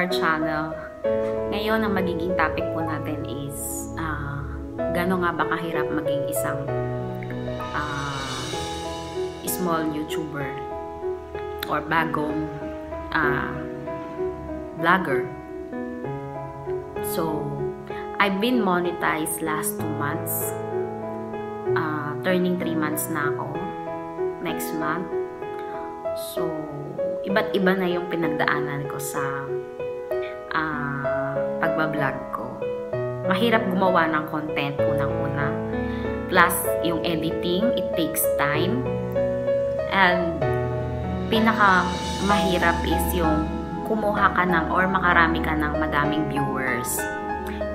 our channel. Ngayon, ang magiging topic po natin is gano'n nga ba kahirap maging isang small YouTuber or bagong vlogger. So, I've been monetized last 2 months. Turning 3 months na ako next month. So, iba't iba na yung pinagdaanan ko sa pagbablog ko. Mahirap gumawa ng content unang-una. Plus, yung editing, it takes time. And, pinakamahirap is yung kumuha ka ng or makarami ka ng madaming viewers.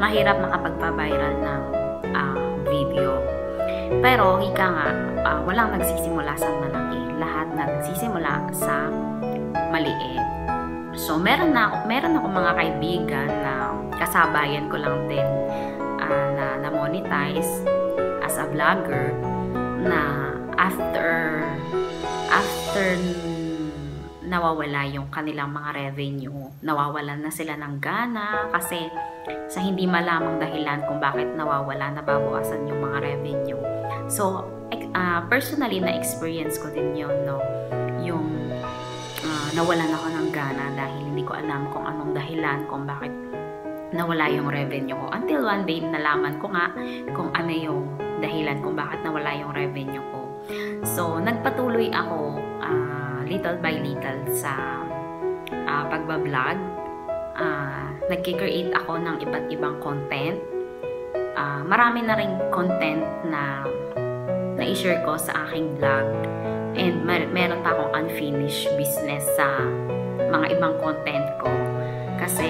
Mahirap makapagpa-viral ng video. Pero, ika nga, walang nagsisimula sa malaki. Lahat nagsisimula sa maliit. So, meron ako mga kaibigan na kasabayan ko lang din na monetize as a vlogger na after nawawala yung kanilang mga revenue, nawawalan na sila ng gana kasi sa hindi malamang dahilan kung bakit nawawala, nababawasan yung mga revenue. So, personally, na-experience ko din yun, no? Yung nawalan ako ng gana dahil hindi ko alam kung anong dahilan kung bakit nawala yung revenue ko. Until one day, nalaman ko nga kung ano yung dahilan kung bakit nawala yung revenue ko. So, nagpatuloy ako little by little sa pagbablog. Nagki-create ako ng iba't ibang content. Marami na rin content na na-share ko sa aking vlog. And meron pa akong unfinished business sa mga ibang content ko. Kasi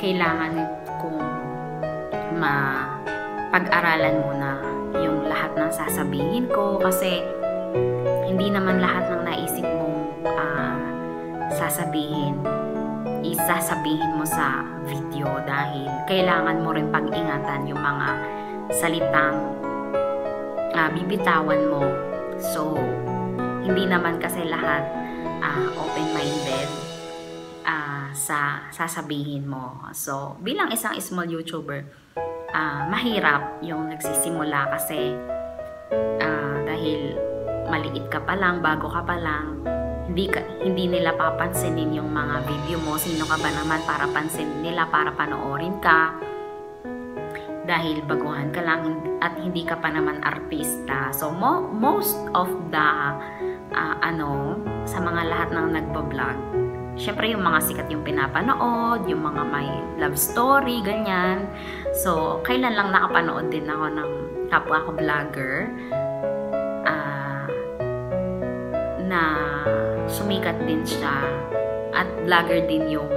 kailangan kong mapag-aralan muna yung lahat ng sasabihin ko. Kasi hindi naman lahat ng naisip mong sasabihin isasabihin mo sa video dahil kailangan mo rin pag-ingatan yung mga salitang bibitawan mo. So, hindi naman kasi lahat open-minded sa sasabihin mo. So, bilang isang small YouTuber, mahirap yung nagsisimula kasi dahil maliit ka pa lang, bago ka pa lang, hindi nila papansinin yung mga video mo. Sino ka ba naman para pansinin nila, para panoorin ka? Dahil baguhan ka lang at hindi ka pa naman artista. So, most of the sa mga lahat ng nagbablog, syempre yung mga sikat yung pinapanood, yung mga may love story, ganyan. So, kailan lang nakapanood din ako ng kapwa ko vlogger na sumikat din siya at vlogger din yung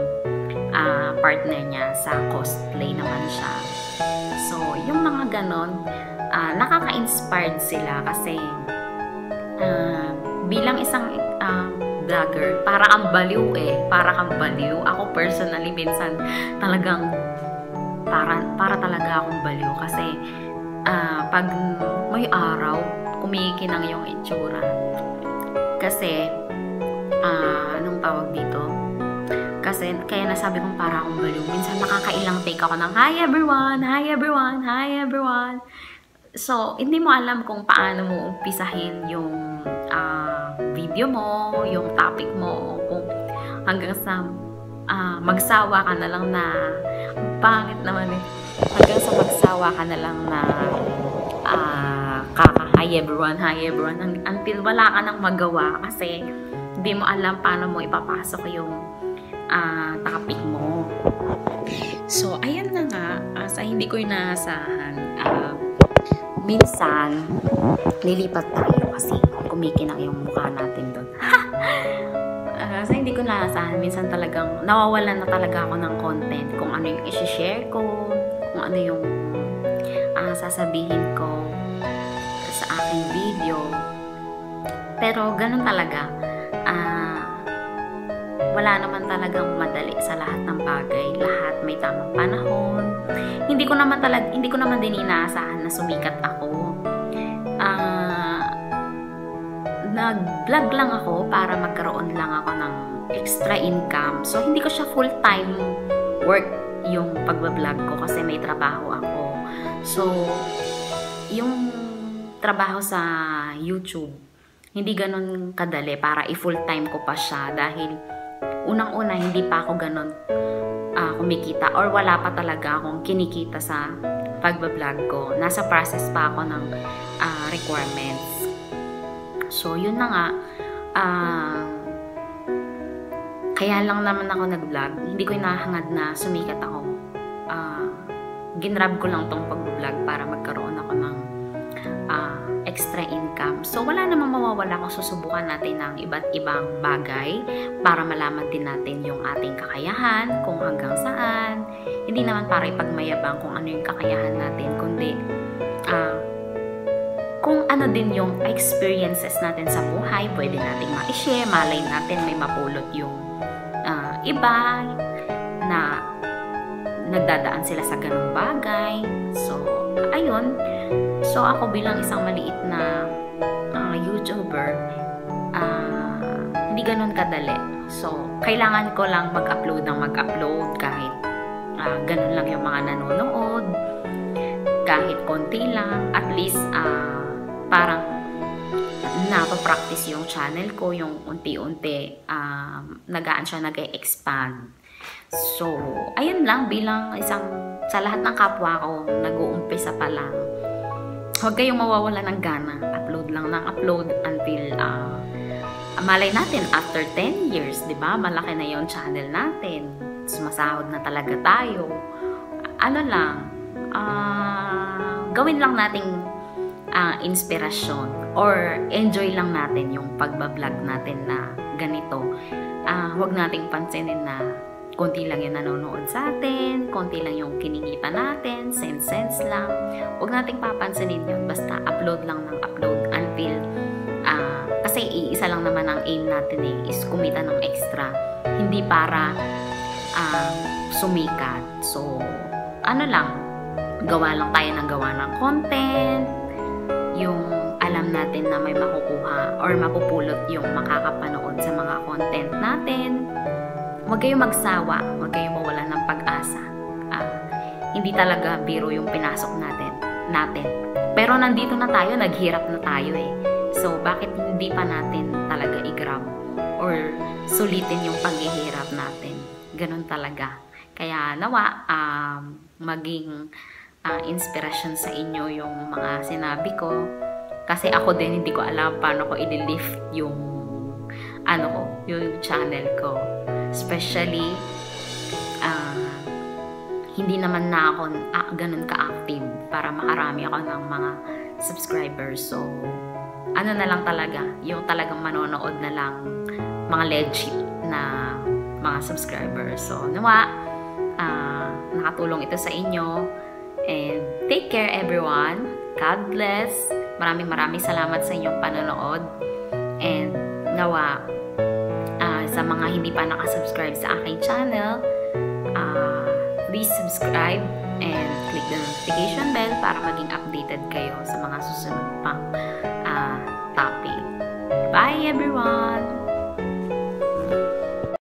partner niya, sa cosplay naman siya. So, yung mga ganon, nakaka-inspired sila kasi bilang isang vlogger, para ang baliw para kang baliw. Ako personally, minsan talagang para talaga akong baliw kasi pag may araw, kumikinang yung itsura. Kasi, anong tawag dito? Kasi, kaya nasabi kong para akong baliw. Minsan, nakakailang take ako ng, "Hi everyone! Hi everyone! Hi everyone!" So, hindi mo alam kung paano mo umpisahin yung video mo, yung topic mo, kung hanggang sa magsawa ka na lang na pangit naman hanggang sa magsawa ka na lang na "Hi everyone, hi everyone," until wala ka nang magawa kasi hindi mo alam paano mo ipapasok yung topic mo. So, ayan na nga, sa hindi ko inaasahan, minsan nilipat tayo kasi kumikinang yung mukha natin doon. Sa hindi ko inaasahan, minsan talagang nawawalan na talaga ako ng content, kung ano yung isi-share ko, kung ano yung sasabihin ko sa aking video. Pero ganun talaga, wala naman talagang madali sa lahat ng bagay. Lahat may tamang panahon. Hindi ko naman din inaasahan na sumikat ako. Nag-vlog lang ako para magkaroon lang ako ng extra income. So, hindi ko siya full-time work yung pagbablog ko kasi may trabaho ako. So, yung trabaho sa YouTube, hindi ganun kadali para i-full-time ko pa siya dahil unang-una hindi pa ako ganun kumikita or wala pa talaga akong kinikita sa pagbablog ko. Nasa process pa ako ng requirements. So, yun na nga. Kaya lang naman ako nag-vlog. Hindi ko inahangad na sumikat ako. Ginrab ko lang tong pag-vlog para magkaroon ako ng extra income. So, wala namang mawawala kung susubukan natin ng iba't ibang bagay para malaman din natin yung ating kakayahan, kung hanggang saan. Hindi naman para ipagmayabang kung ano yung kakayahan natin, kundi kung ano din yung experiences natin sa buhay, pwede natin ma-share, malay natin may mapulot yung iba na nagdadaan sila sa ganung bagay. So, ayun. So, ako bilang isang maliit na YouTuber, hindi ganun kadali. So, kailangan ko lang mag-upload ng mag-upload kahit ganun lang yung mga nanonood, kahit konti lang. At least, parang napapractice yung channel ko, yung unti-unti nagaan siya, nag-expand. So, ayun lang, bilang isang sa lahat ng kapwa ko, nag-uumpisa pa lang. Huwag kayong mawawala ng gana. Upload lang ng upload until malay natin after 10 years, 'di ba? Malaki na yung channel natin. Sumasahod na talaga tayo. Ano lang, gawin lang nating inspirasyon or enjoy lang natin yung pagbablog natin na ganito. Huwag nating pansinin na konti lang yung nanonood sa atin, konti lang yung kinikita natin, cents lang. Huwag nating papansinin yun, basta upload lang ng upload until kasi iisa lang naman ang aim natin is kumita ng extra, hindi para sumikat. So, ano lang, gawa lang tayo ng gawa ng content, yung alam natin na may makukuha or mapupulot yung makakapanood sa mga content natin. Huwag kayong magsawa, huwag kayong mawala ng pag-asa. Hindi talaga biro yung pinasok natin. Pero nandito na tayo, naghirap na tayo eh. So, bakit hindi pa natin talaga i-grab or sulitin yung paghihirap natin? Ganun talaga. Kaya nawa, maging inspiration sa inyo yung mga sinabi ko. Kasi ako din hindi ko alam paano ko i-lift yung ano ko, yung channel ko. Especially hindi naman na ako ganun ka-active para makarami ako ng mga subscribers. So, ano na lang talaga, yung talagang manonood na lang mga legit na mga subscribers. So, nawa, nakatulong ito sa inyo. And take care everyone. God bless. Maraming salamat sa inyong panonood. And nawa sa mga hindi pa nakasubscribe sa aking channel, please subscribe and click the notification bell para maging updated kayo sa mga susunod pang topic. Bye everyone!